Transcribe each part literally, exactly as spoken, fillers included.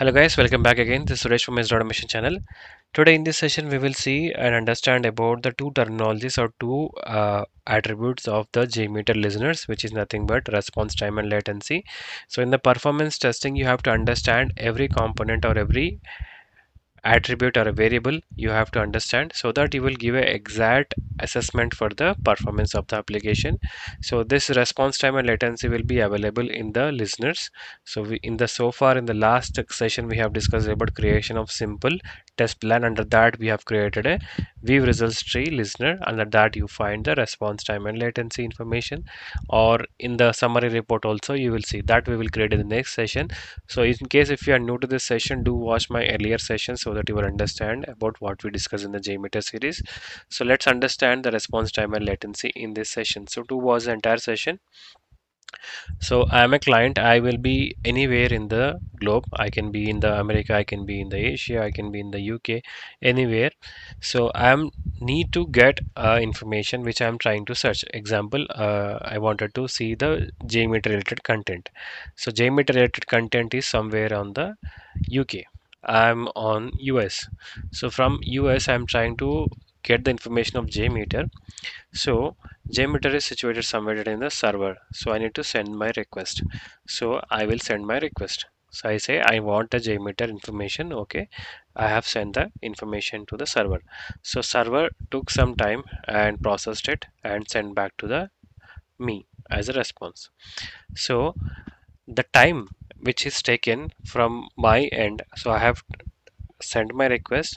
Hello guys, welcome back again. This is Suresh from S D E T Automation channel. Today in this session we will see and understand about the two terminologies or two uh, attributes of the JMeter listeners, which is nothing but response time and latency. So in the performance testing you have to understand every component or every attribute or a variable you have to understand, so that you will give an exact assessment for the performance of the application. So this response time and latency will be available in the listeners. So we in the so far in the last session we have discussed about creation of simple test plan. Under that we have created a view results tree listener. Under that you find the response time and latency information, or in the summary report also you will see that we will create in the next session. So in case if you are new to this session, do watch my earlier sessions, so So that you will understand about what we discuss in the JMeter series. So let's understand the response time and latency in this session. So two was the entire session. So I am a client. I will be anywhere in the globe. I can be in the America, I can be in the Asia, I can be in the U K, anywhere. So I am need to get uh, information which I am trying to search. Example, uh, I wanted to see the JMeter related content. So JMeter related content is somewhere on the U K. I'm on U S. So from U S I'm trying to get the information of JMeter. So JMeter is situated somewhere in the server. So I need to send my request. So I will send my request. So I say I want the JMeter information. Okay, I have sent the information to the server. So server took some time and processed it and sent back to the me as a response. So the time which is taken from my end, so I have sent my request,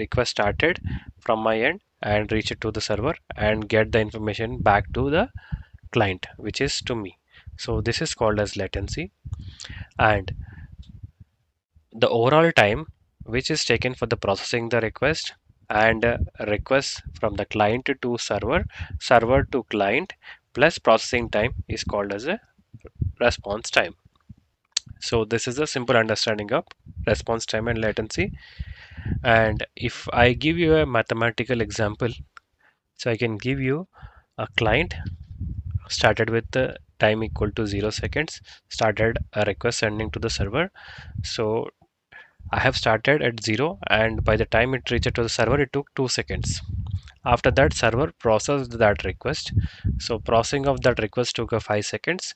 request started from my end and reach it to the server and get the information back to the client, which is to me. So this is called as latency. And the overall time which is taken for the processing the request and request from the client to server, server to client plus processing time is called as a response time. So this is a simple understanding of response time and latency. And if I give you a mathematical example, so I can give you a client started with the time equal to zero seconds, started a request sending to the server. So I have started at zero and by the time it reached to the server it took two seconds. After that server processed that request, so processing of that request took a five seconds,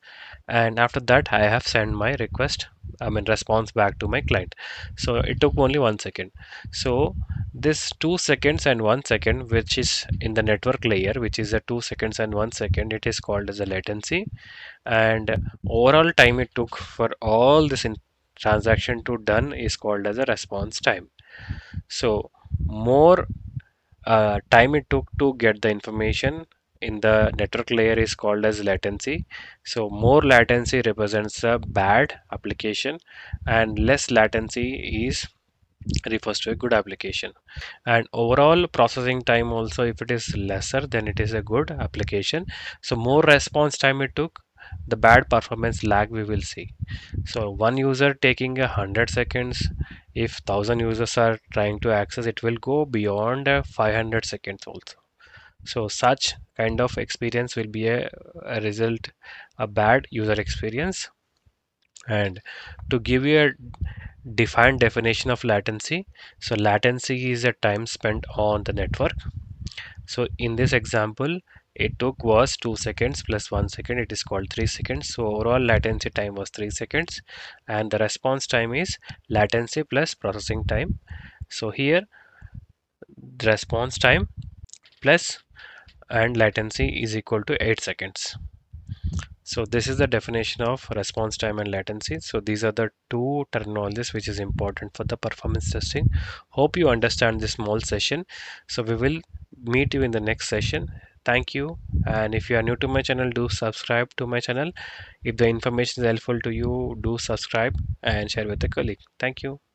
and after that I have sent my request, I mean response back to my client. So it took only one second. So this two seconds and one second, which is in the network layer, which is a two seconds and one second, it is called as a latency. And overall time it took for all this in transaction to done is called as a response time. So more Uh, time it took to get the information in the network layer is called as latency. So more latency represents a bad application and less latency is refers to a good application. And overall processing time also, if it is lesser, then it is a good application. So more response time it took, the bad performance lag we will see. So one user taking a hundred seconds, if thousand users are trying to access, it will go beyond five hundred seconds also. So such kind of experience will be a, a result, a bad user experience. And to give you a defined definition of latency, so latency is a time spent on the network. So in this example it took was two seconds plus one second, it is called three seconds. So overall latency time was three seconds and the response time is latency plus processing time. So here the response time plus and latency is equal to eight seconds. So this is the definition of response time and latency. So these are the two terminologies which is important for the performance testing. Hope you understand this small session. So we will meet you in the next session. Thank you. And if you are new to my channel, do subscribe to my channel. If the information is helpful to you, do subscribe and share with a colleague. Thank you.